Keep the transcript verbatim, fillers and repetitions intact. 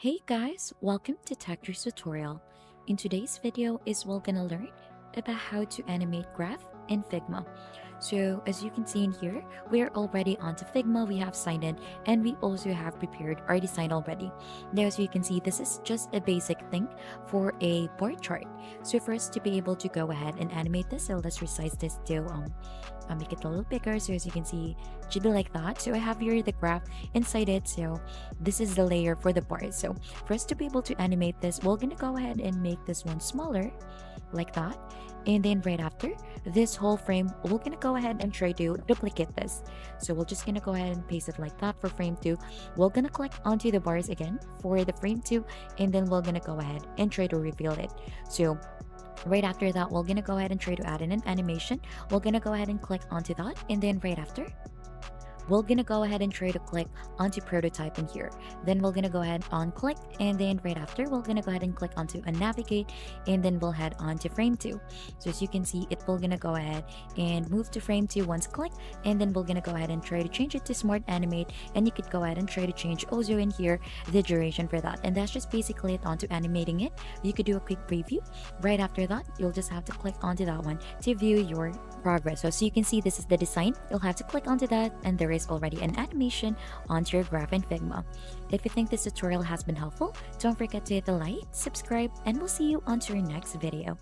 Hey guys, welcome to Tactor's Tutorial. In today's video is we're gonna learn about how to animate graph in Figma. So as you can see in here, we are already onto Figma. We have signed in and we also have prepared our design already. Now as you can see, this is just a basic thing for a bar chart. So for us to be able to go ahead and animate this, so let's resize this to um I'll make it a little bigger, so as you can see it should be like that. So I have here the graph inside it, so this is the layer for the bar. So for us to be able to animate this, we're gonna go ahead and make this one smaller like that, and then right after this whole frame we're gonna go ahead and try to duplicate this. So we're just gonna go ahead and paste it like that for frame two. We're gonna click onto the bars again for the frame two, and then we're gonna go ahead and try to reveal it. So right after that, we're gonna go ahead and try to add in an animation. We're gonna go ahead and click onto that, and then right after we're gonna go ahead and try to click onto prototype in here. Then we're gonna go ahead on click, and then right after we're gonna go ahead and click onto a navigate, and then we'll head on to frame two. So as you can see, it will gonna go ahead and move to frame two once click, and then we're gonna go ahead and try to change it to smart animate, and you could go ahead and try to change also in here the duration for that. And that's just basically it onto animating it. You could do a quick preview. Right after that, you'll just have to click onto that one to view your progress. So, so you can see this is the design. You'll have to click onto that, and there is already an animation onto your graph in Figma. If you think this tutorial has been helpful, don't forget to hit the like, subscribe, and we'll see you onto your next video.